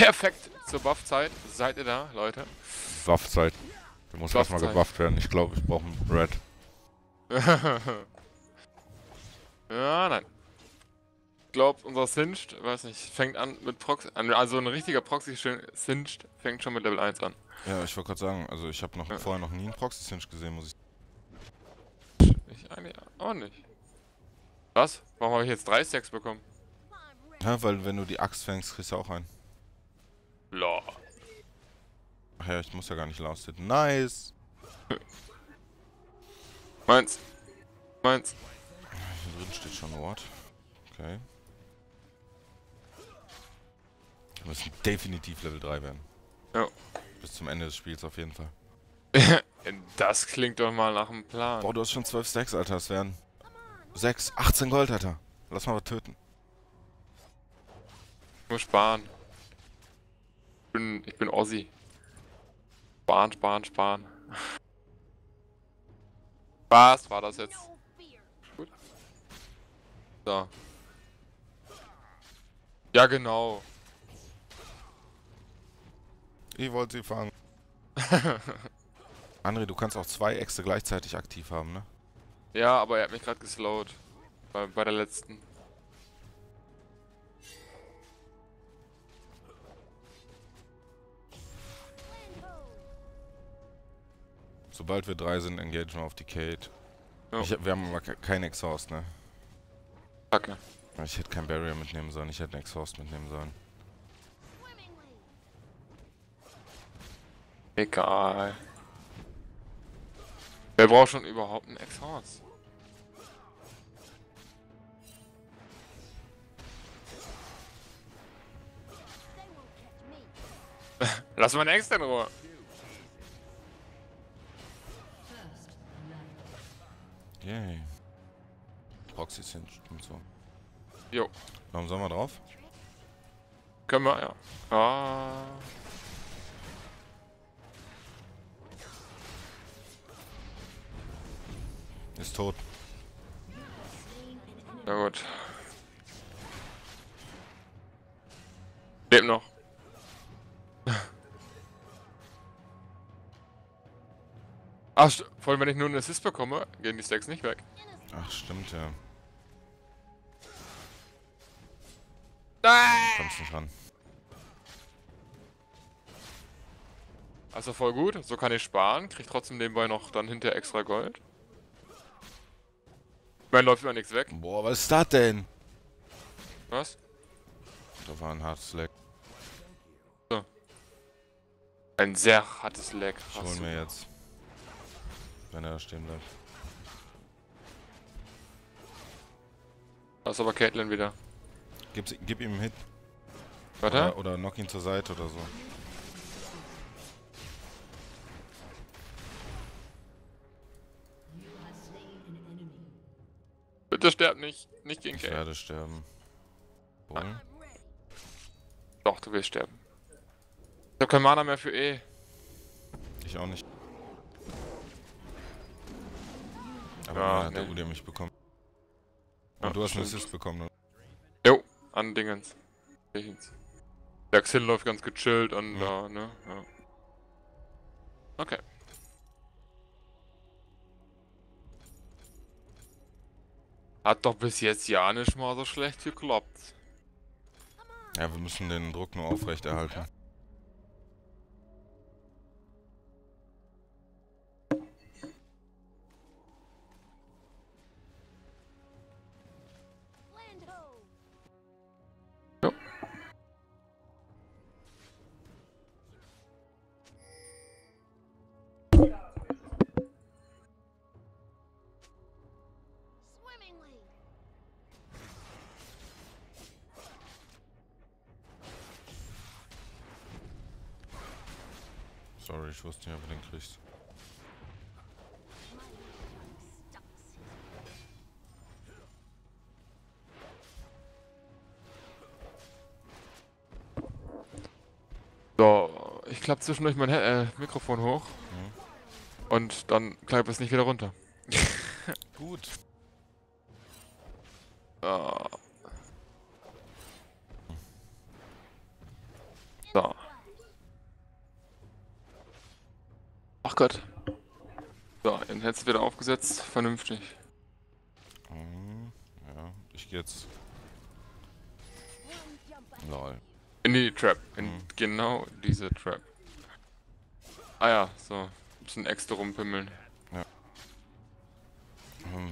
Perfekt zur Buffzeit. Seid ihr da, Leute? Buffzeit. Du musst erstmal gebufft werden. Ich glaube, ich brauche einen Red. Ja, nein. Glaubt, unser Singed, weiß nicht, fängt an mit Proxy. Also ein richtiger Proxy-Singed fängt schon mit Level 1 an. Ja, ich wollte gerade sagen, also ich habe vorher noch nie einen Proxy-Singed gesehen, muss ich sagen. Ich eigentlich auch nicht. Was? Warum habe ich jetzt 3 Stacks bekommen? Ja, weil wenn du die Axt fängst, kriegst du auch einen. Lol. Ach ja, ich muss ja gar nicht lausten. Nice! Meins. Hier drin steht schon Ward. Okay. Wir müssen definitiv Level 3 werden. Ja. Bis zum Ende des Spiels auf jeden Fall. Das klingt doch mal nach einem Plan. Boah, du hast schon 12 Stacks, Alter. Das wären 6, 18 Gold, Alter. Lass mal was töten. Nur sparen. Ich bin Ossi. Sparen. Was war das jetzt? Gut. So. Ja, genau. Ich wollte sie fangen. André, du kannst auch 2 Äxte gleichzeitig aktiv haben, ne? Ja, aber er hat mich gerade geslowt. Bei der letzten. Sobald wir 3 sind, engagieren wir auf die Kate. Oh. Wir haben aber keinen Exhaust, ne? Kacke. Okay. Ich hätte keinen Barrier mitnehmen sollen, ich hätte einen Exhaust mitnehmen sollen. Egal. Wer braucht schon überhaupt einen Exhaust? Lass mal einen Extra in Ruhe. Yay. Proxy sind und so. Jo. Warum sollen wir drauf? Können wir, ja. Ah. Ist tot. Na gut. Lebt noch. Ach, vor allem wenn ich nur einen Assist bekomme, gehen die Stacks nicht weg. Ach, stimmt, ja. Kommst nicht ran. Also voll gut, so kann ich sparen, krieg trotzdem nebenbei noch dann hinter extra Gold. Mein läuft immer nichts weg. Boah, was ist das denn? Was? Da war ein hartes Leck. So. Ein sehr hartes Leck. Ich hol mir jetzt. Wenn er da stehen bleibt. Da ist aber Caitlyn wieder. Gib ihm einen Hit. Warte? Oder knock ihn zur Seite oder so. Bitte sterb nicht. Nicht gegen Caitlyn. Ich werde sterben. Wohl? Doch, du willst sterben. Ich hab kein Mana mehr für E. Ich auch nicht. Aber ja, hat der Udi mich bekommen. Und ja, du hast einen Assist bekommen, oder? Jo, an Dingens. Der Xil läuft ganz gechillt an da, ne? Ja. Okay. Hat doch bis jetzt ja nicht mal so schlecht geklappt. Ja, wir müssen den Druck nur aufrechterhalten. Sorry, ich wusste nicht, ob du den kriegst. So, ich klappe zwischendurch mein Mikrofon hoch. Und dann klappe es nicht wieder runter. Gut. So. Gott. So, den hättest du wieder aufgesetzt. Vernünftig. Ja, ich geh jetzt. Lol. In die Trap. In genau diese Trap. Ah ja, so. Ein bisschen extra rumpimmeln. Ja.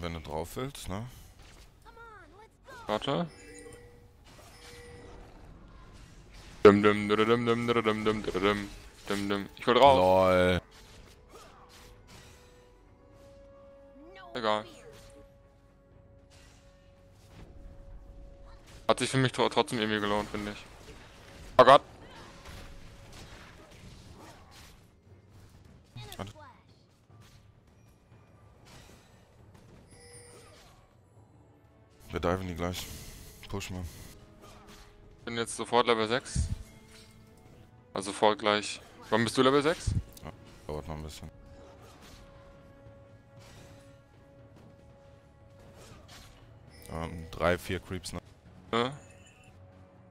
Wenn du drauf willst, ne? Warte. Ich hol drauf. Lol. Egal. Hat sich für mich trotzdem irgendwie gelohnt, finde ich. Oh Gott. Warte. Wir diven die gleich. Push mal. Ich bin jetzt sofort Level 6. Also sofort gleich. Wann bist du Level 6? Ja, dauert noch ein bisschen. Drei, vier Creeps noch. Ja.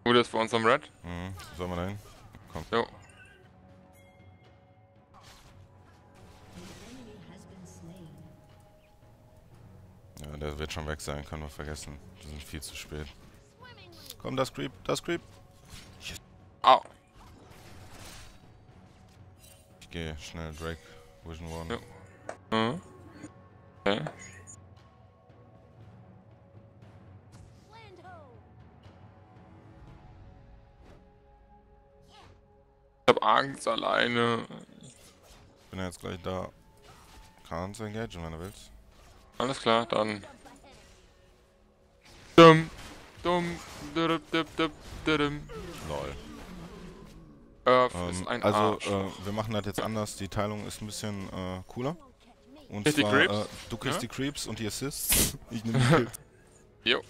Gut, ist bei uns am Red. Mhm, sollen wir da hin? Komm. Jo. Ja, der wird schon weg sein, können wir vergessen. Wir sind viel zu spät. Komm, das Creep, das Creep. Au. Ich gehe schnell Drake, Vision One. Ja. Mhm. Okay. Ich hab Angst alleine. Ich bin ja jetzt gleich da. Kannst du engagieren, wenn du willst. Alles klar, dann. Lol. Ist ein Arsch. Wir machen das jetzt anders. Die Teilung ist ein bisschen cooler. Und zwar, die Creeps? Du kriegst die Creeps und die Assists. Ich nehme die Creeps. Jo.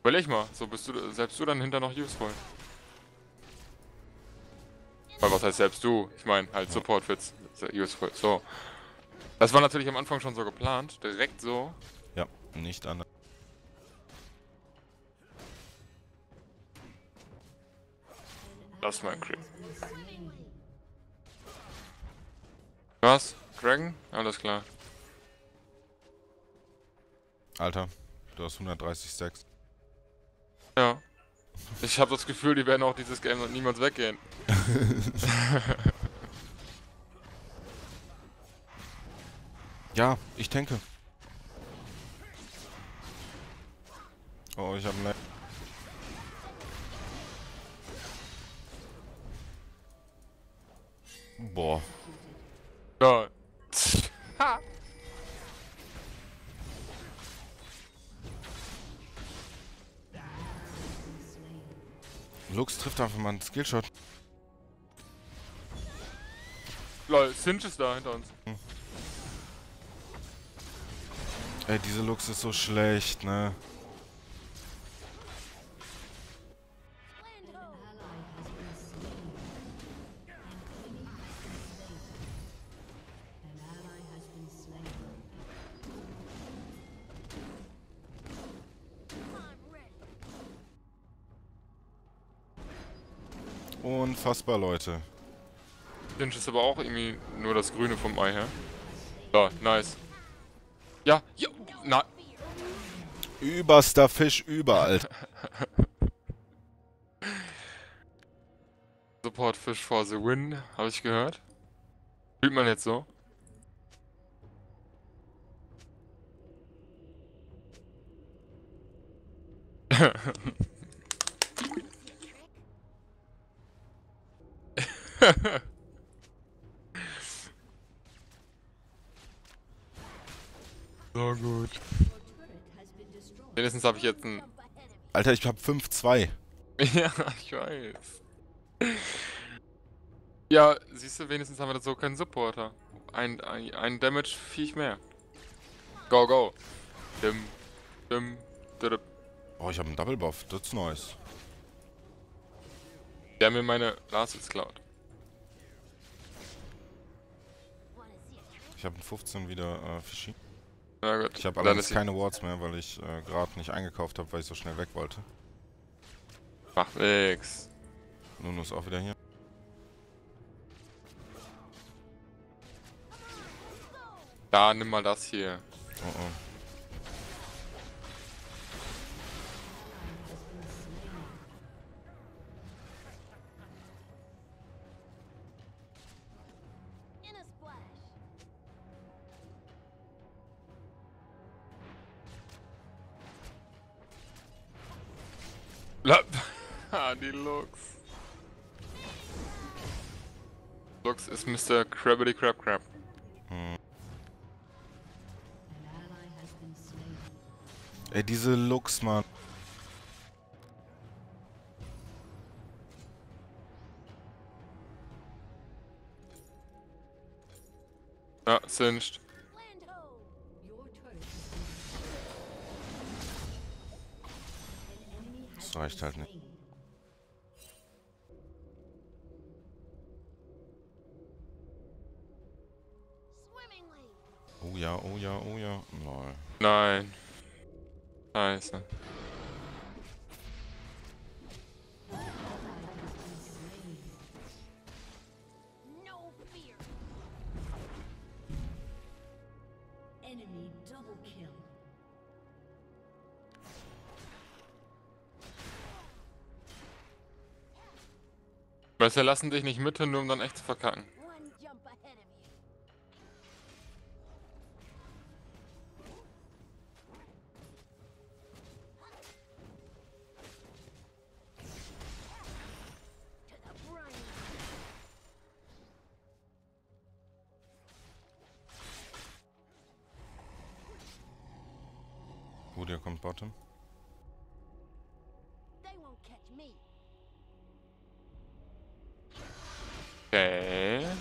Überleg mal, so bist du selbst du dann hinter noch useful. Weil was heißt selbst du? Ich meine halt Support Fizz useful. So. Das war natürlich am Anfang schon so geplant. Direkt so. Ja, nicht anders. Lass mal ein Creep. Was? Dragon? Alles klar. Alter, du hast 136,6. Ja. Ich habe das Gefühl, die werden auch dieses Game noch niemals weggehen. Ja, ich denke. Oh, ich habe einen Lag. Boah. Ja. Ha. Lux trifft einfach mal einen Skillshot. Lol, Sinch ist da hinter uns. Ey, diese Lux ist so schlecht, ne? Unfassbar, Leute. Sinch ist aber auch irgendwie nur das Grüne vom Ei her. Ja, nice. Ja, ja, na. Überster Fisch überall. Support Fish for the win, habe ich gehört. Fühlt man jetzt so? So gut. Wenigstens habe ich jetzt ein... Alter, ich habe 5-2. Ja, ich weiß. Ja, siehst du, wenigstens haben wir das so keinen Supporter. Ein Damage viel mehr. Go, go. Oh, ich habe einen Double Buff, das ist nice. Der mir meine Last jetzt klaut. Ich habe 15 wieder Fischi. Na gut. Ich habe allerdings keine Wards mehr, weil ich gerade nicht eingekauft habe, weil ich so schnell weg wollte. Macht nix. Nuno ist auch wieder hier. Da, nimm mal das hier. Oh, oh. Ah, die Lux. Lux ist Mr. Crabbity Crab Crab. Ey, diese Lux, Mann. Ja, singed. Das reicht halt nicht. Oh ja, oh ja, oh ja. Nein. Nein. Scheiße. Weißt du, lassen dich nicht mit, nur um dann echt zu verkacken. Gut, der kommt bottom. Okay.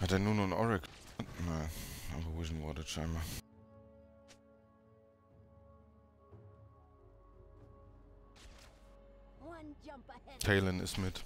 Hat er nur noch ein Oracle? Nein, aber Vision Warded scheinbar. Caitlyn ist mit.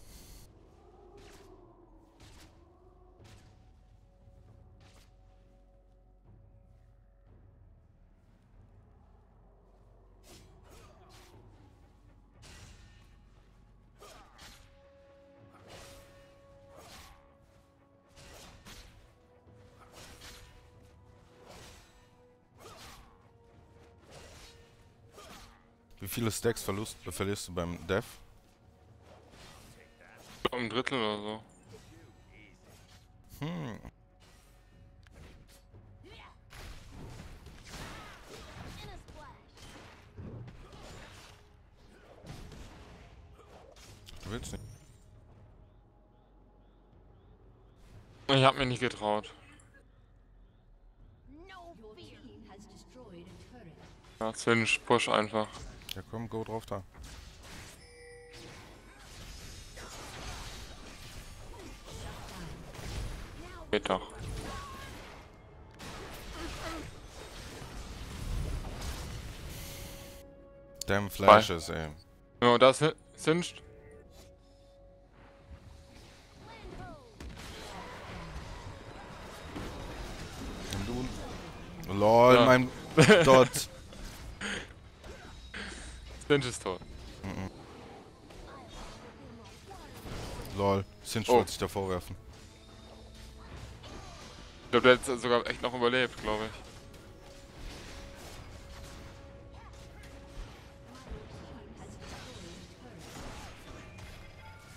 Wie viele Stacks verlierst du beim Death? Ein Drittel oder so. Hm. Du willst nicht. Ich hab mir nicht getraut. Ja, Zinsch, push einfach. Ja komm, go drauf da. Geht doch. Damn Flashes, ey. No, das singed. LOL, ja. Mein Dot. Singed ist tot. LOL, Singed wollte sich davor werfen. Ich glaube, der hat sogar echt noch überlebt, glaube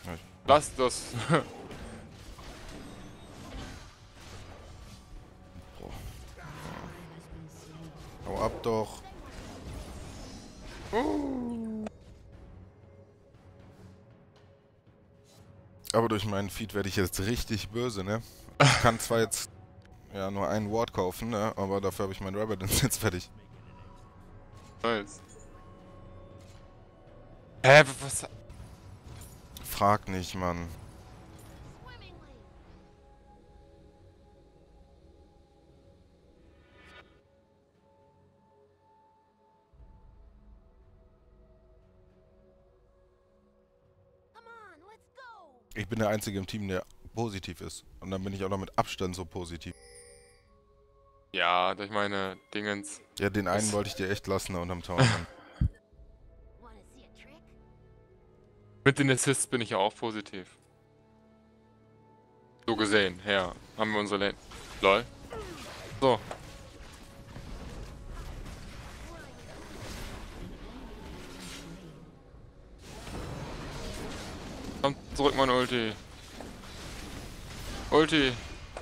ich. Lass das! Hau ab doch! Aber durch meinen Feed werde ich jetzt richtig böse, ne? Ich kann zwar jetzt... Ja, nur einen Ward kaufen, ne? Aber dafür habe ich meinen Rabbit jetzt fertig. Nice. Hä, was? Frag nicht, Mann. Come on, let's go. Ich bin der Einzige im Team, der positiv ist. Und dann bin ich auch noch mit Abstand so positiv. Ja, durch meine Dingens. Ja, den einen wollte ich dir echt lassen unterm Town. Mit den Assists bin ich ja auch positiv. So gesehen, ja. Haben wir unsere Lane. Lol. So. Kommt zurück, mein Ulti. Ulti.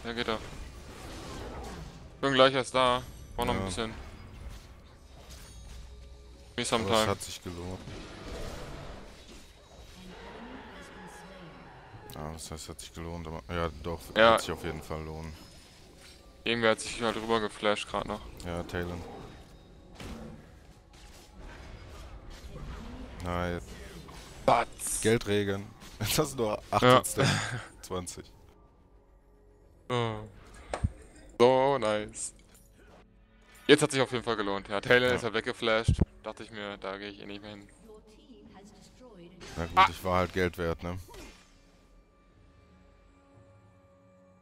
Ja, geht er. Bin gleich erst da. Brauch noch ein bisschen. Me sometime. Das hat sich gelohnt. Ah, das heißt, hat sich gelohnt, aber... Ja, doch, ja. Wird sich auf jeden Fall lohnen. Irgendwer hat sich halt rüber geflasht gerade noch. Ja, Talon. Nice. Batz! Geldregen. Jetzt hast du nur 18. Ja. 20. Oh. So nice. Jetzt hat sich auf jeden Fall gelohnt. Ja, Talon ist halt weggeflasht. Dachte ich mir, da gehe ich eh nicht mehr hin. Na gut, ich war halt Geld wert, ne?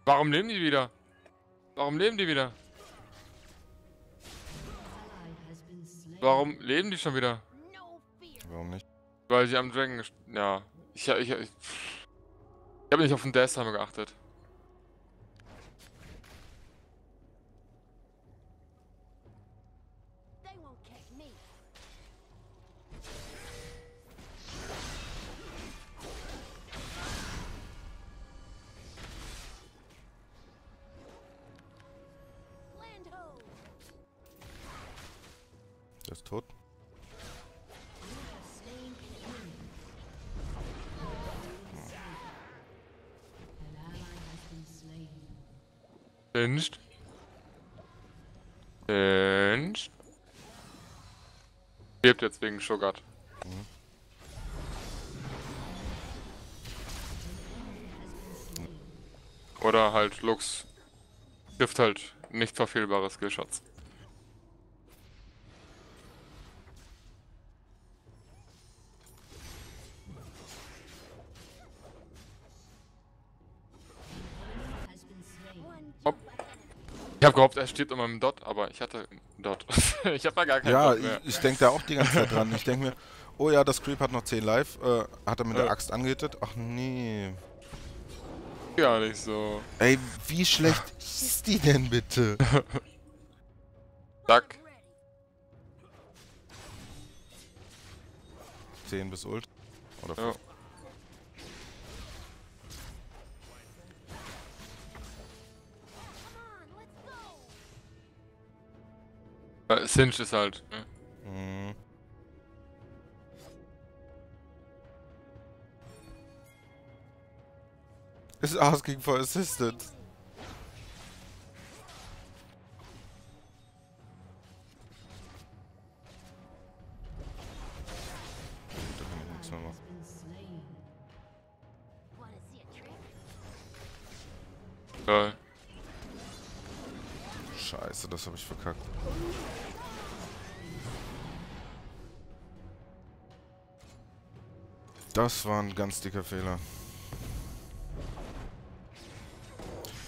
Warum leben die wieder? Warum leben die wieder? Warum leben die schon wieder? Warum nicht? Weil sie am Dragon ja. Ich habe nicht auf den Dash Timer geachtet. Der ist tot. Pinscht. Pinscht. Lebt jetzt wegen Shoggoth. Oder halt Lux. Trifft halt nicht verfehlbare Skillshots. Ich hab gehofft, er stirbt an meinem Dot, aber ich hatte einen Dot. Ich hab da gar keinen Dot mehr. Ja, ich denk da auch die ganze Zeit dran. Ich denk mir, oh ja, das Creep hat noch 10 Life. Hat er mit der Axt angehittet? Ach nee. Gar nicht so. Ey, wie schlecht ist die denn bitte? Zack. 10 bis Ult. Oder 5. Ja. Sinch ist halt, ne? Mhm. Is asking for assistance. Geil. Scheiße, das hab ich verkackt. Das war ein ganz dicker Fehler.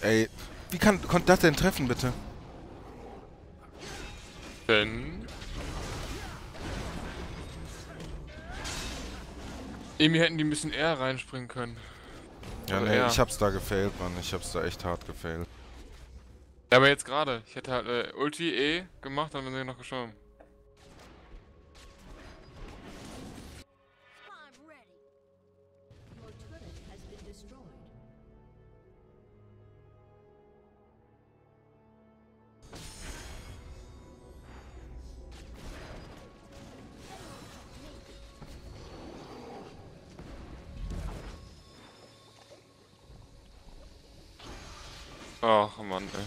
Ey, wie konnte das denn treffen, bitte? Denn... Irgendwie hätten die ein bisschen eher reinspringen können. Ja, aber nee, ich hab's da gefailt, Mann. Ich hab's da echt hart gefailt. Ja, aber jetzt gerade. Ich hätte halt Ulti E gemacht, dann wären sie noch geschoben. Ach Mann, ey.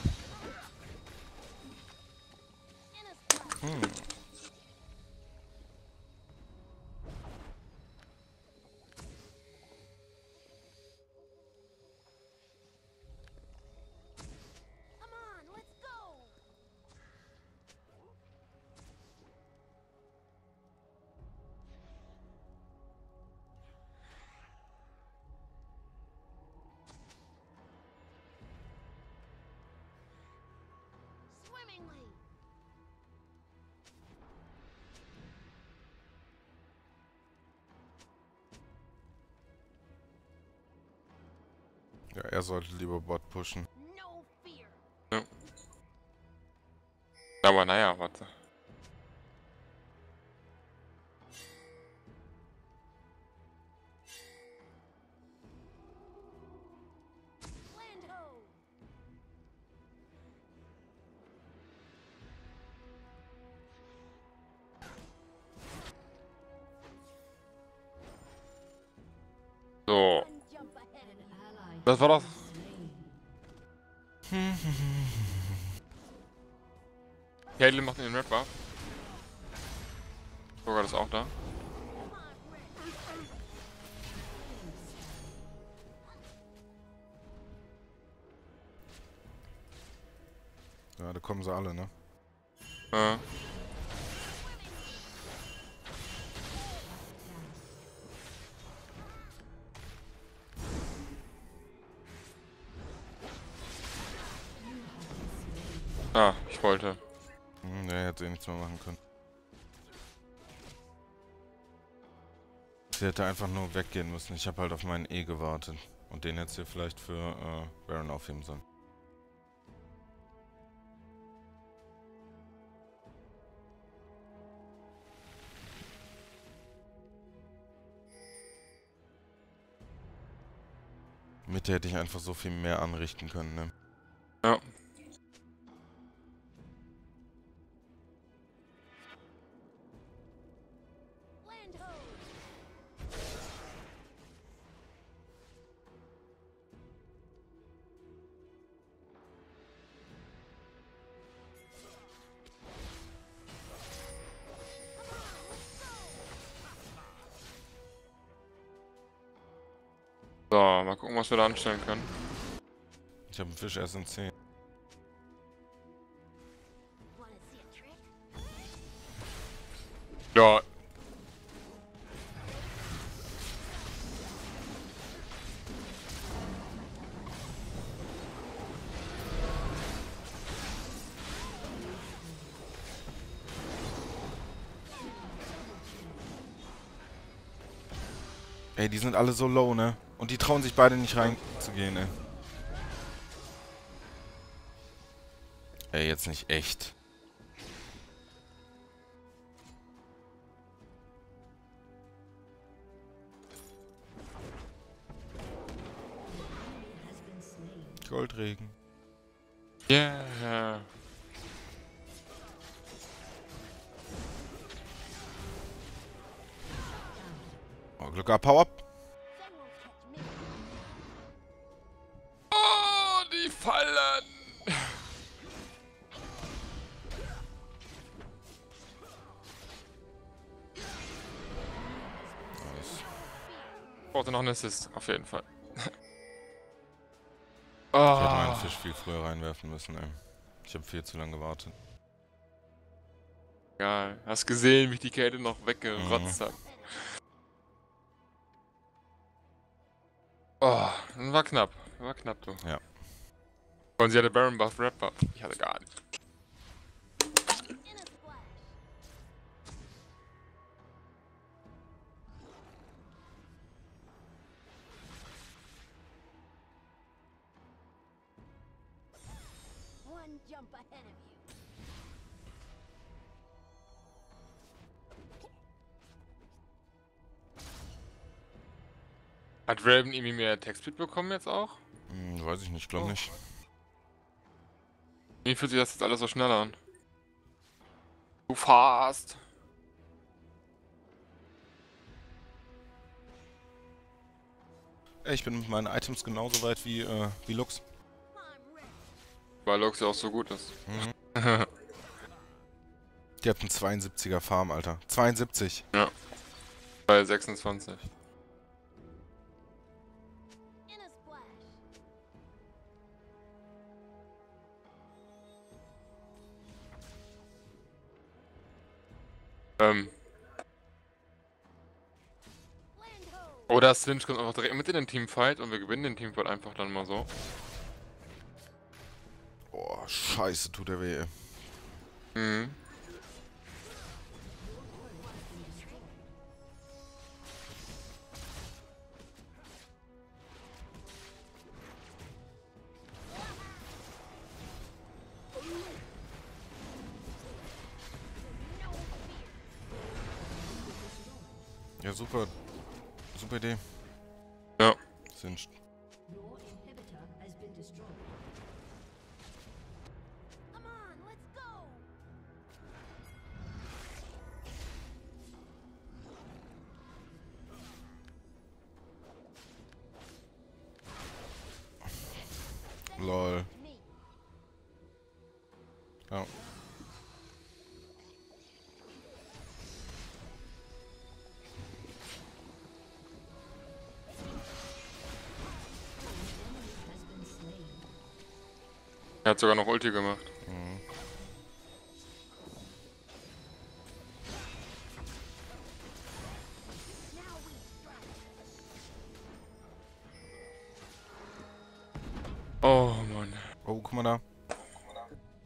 Ja, er sollte lieber Bot pushen. Ja. Aber naja, warte. So. Das war das. Caitlyn macht den Rapper. Sogar ist auch da. Ja, da kommen sie alle, ne? Ja. Ah, ich wollte. Ne, hätte eh nichts mehr machen können. Sie hätte einfach nur weggehen müssen. Ich habe halt auf meinen E gewartet. Und den hätte sie vielleicht für Baron aufheben sollen. Mit der hätte ich einfach so viel mehr anrichten können, ne? Ja. So, mal gucken, was wir da anstellen können. Ich habe einen Fisch erst in 10. Ja. Ey, die sind alle so low, ne? Und die trauen sich beide nicht reinzugehen, ey. Ey, jetzt nicht echt. Goldregen. Yeah. Oh, Glück gehabt, hau ab. Fallen! Nice. Brauchte noch einen Assist, auf jeden Fall. Oh. Ich hätte meinen Fisch viel früher reinwerfen müssen, ey. Ich habe viel zu lange gewartet. Geil. Hast gesehen, wie ich die Kälte noch weggerotzt habe. Oh, das war knapp. Das war knapp, du. Ja. Und sie hatte Baron Buff Wrap-Up. Ich hatte gar nicht. Hat Raven irgendwie mehr Attack-Speed bekommen jetzt auch? Hm, weiß ich nicht, glaube nicht. Mir fühlt sich das jetzt alles so schnell an. Too fast. Ich bin mit meinen Items genauso weit wie, wie Lux. Weil Lux ja auch so gut ist. Mhm. Die habt einen 72er Farm, Alter. 72. Ja. Bei 26. Oder Slinch kommt einfach direkt mit in den Teamfight und wir gewinnen den Teamfight einfach dann mal so. Oh, scheiße, tut er weh. Mhm. Ja, super. Super Idee. Ja. Sind. Lol. Ja. Er hat sogar noch Ulti gemacht. Mhm. Oh Mann. Oh, guck mal da.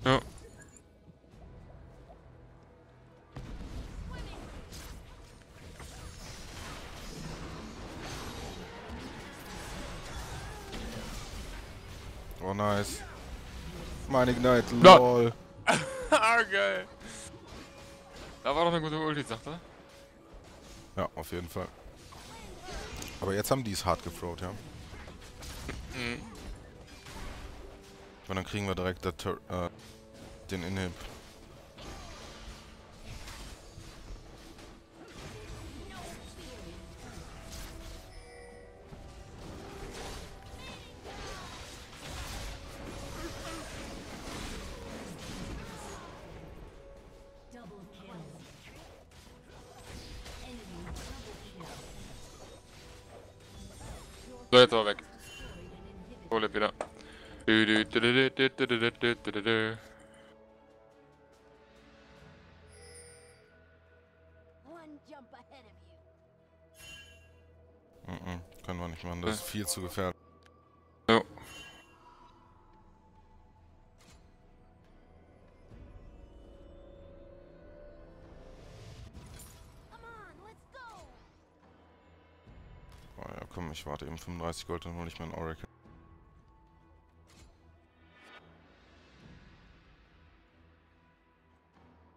Ja. Oh, nice. Meine Ignite, lol. Ah, geil. Da war doch eine gute Ulti, sagt er. Ja, auf jeden Fall. Aber jetzt haben die es hart gefroht, ja. Mhm. Und dann kriegen wir direkt den Inhib. So, jetzt aber weg. Hol wieder. Können wir nicht machen, das ist viel zu gefährlich. Ja. Ich warte eben 35 Gold, dann hole ich mir einen Oracle.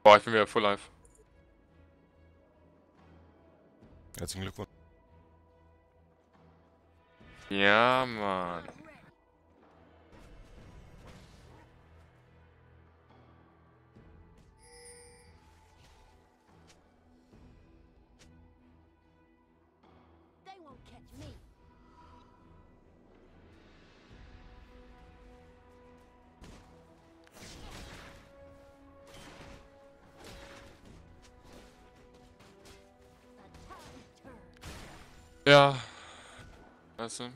Boah, ich bin wieder full life. Herzlichen Glückwunsch. Ja, Mann. Ja, weißt du? Ja,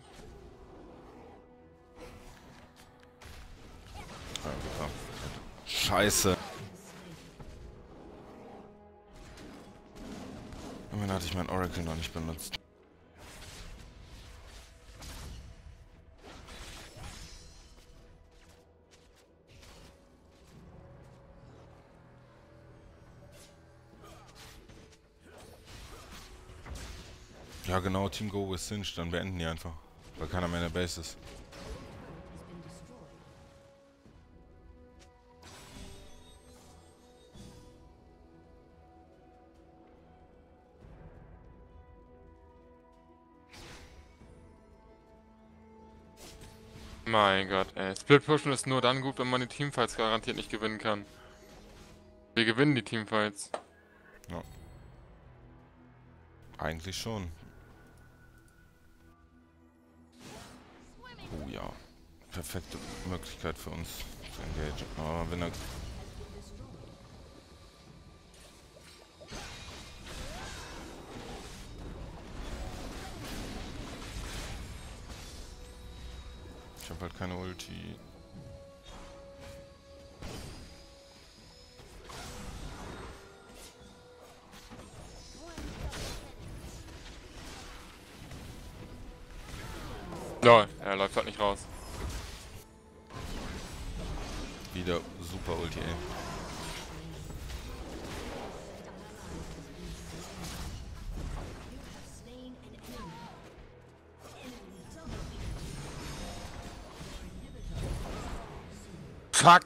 super. Scheiße. Immerhin hatte ich mein Oracle noch nicht benutzt. Ja genau, Team Go with Sinch, dann beenden die einfach, weil keiner mehr in der Base ist. Mein Gott, ey. Split Pushen ist nur dann gut, wenn man die Teamfights garantiert nicht gewinnen kann. Wir gewinnen die Teamfights. Ja. Eigentlich schon. Oh ja, perfekte Möglichkeit für uns zu engagieren. Aber wenn er... Ich hab halt keine Ulti. Lol, er läuft halt nicht raus. Wieder super Ulti, ey. Fuck!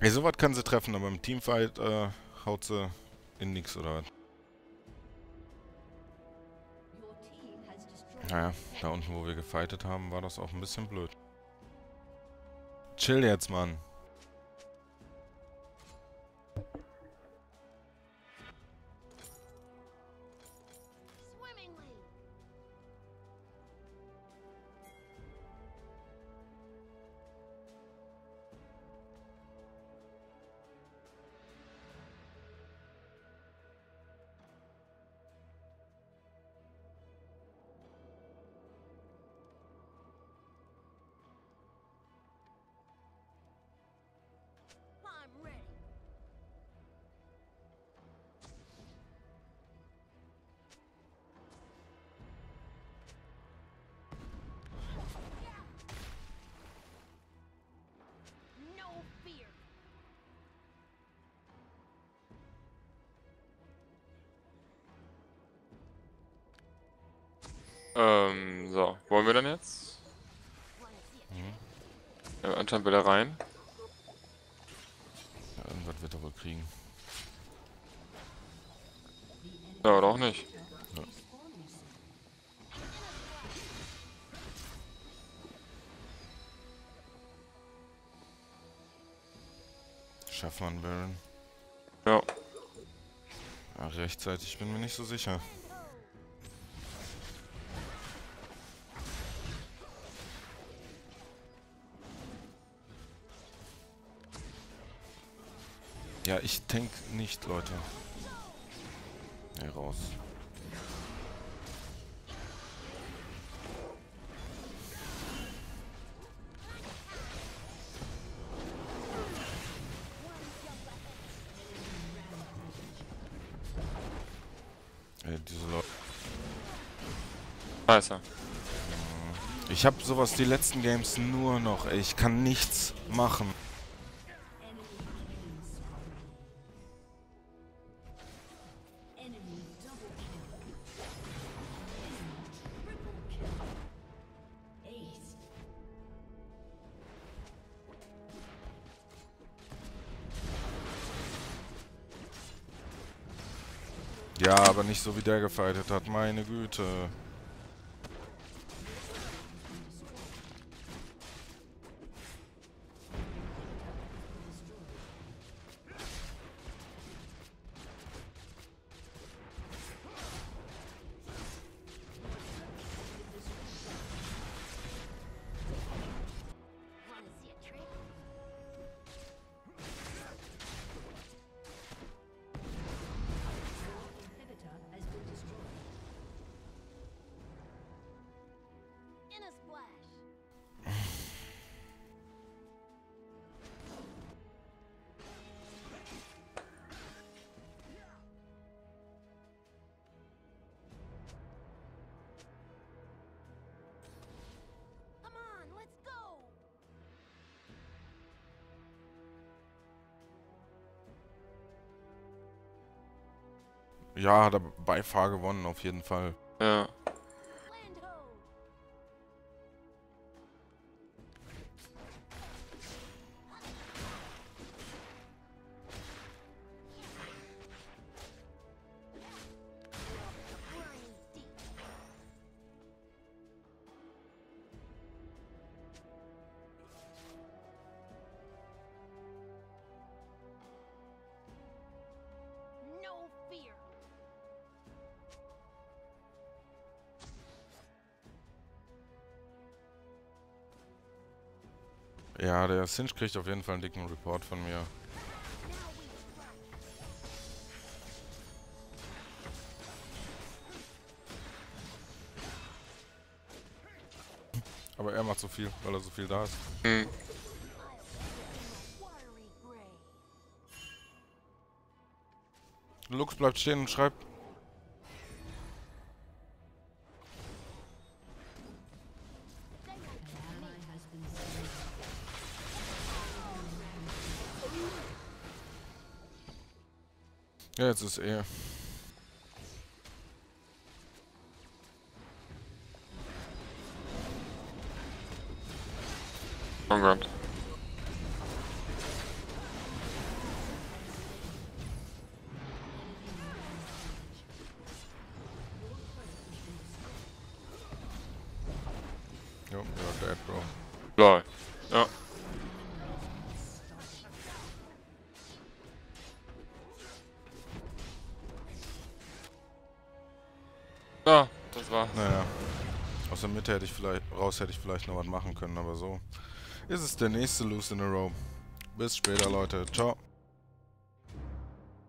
Ey, sowas kann sie treffen, aber im Teamfight haut sie in nix oder was. Naja, da unten, wo wir gefightet haben, war das auch ein bisschen blöd. Chill jetzt, Mann. So, wollen wir dann jetzt? Mhm. Ja, anscheinend will er rein. Ja, irgendwas wird er wohl kriegen. Ja, oder auch nicht. Ja. Schafft man Baron? Ja. Ja, rechtzeitig bin mir nicht so sicher. Ja, ich tank nicht, Leute. Nee, raus. Ey, diese Leute. Scheiße. Ich hab sowas die letzten Games nur noch, ey. Ich kann nichts machen. Ja, aber nicht so wie der gefightet hat, meine Güte. Ja, hat er bei Far gewonnen, auf jeden Fall. Ja. Ja, der Sinch kriegt auf jeden Fall einen dicken Report von mir. Aber er macht so viel, weil er so viel da ist. Mhm. Lux bleibt stehen und schreibt. Ja, jetzt ist er. Oh Gott. Bad, Bro. Klar. Ja. Ja, das war. Naja. Aus der Mitte hätte ich vielleicht noch was machen können, aber so ist es der nächste Loose in a Row. Bis später, Leute. Ciao.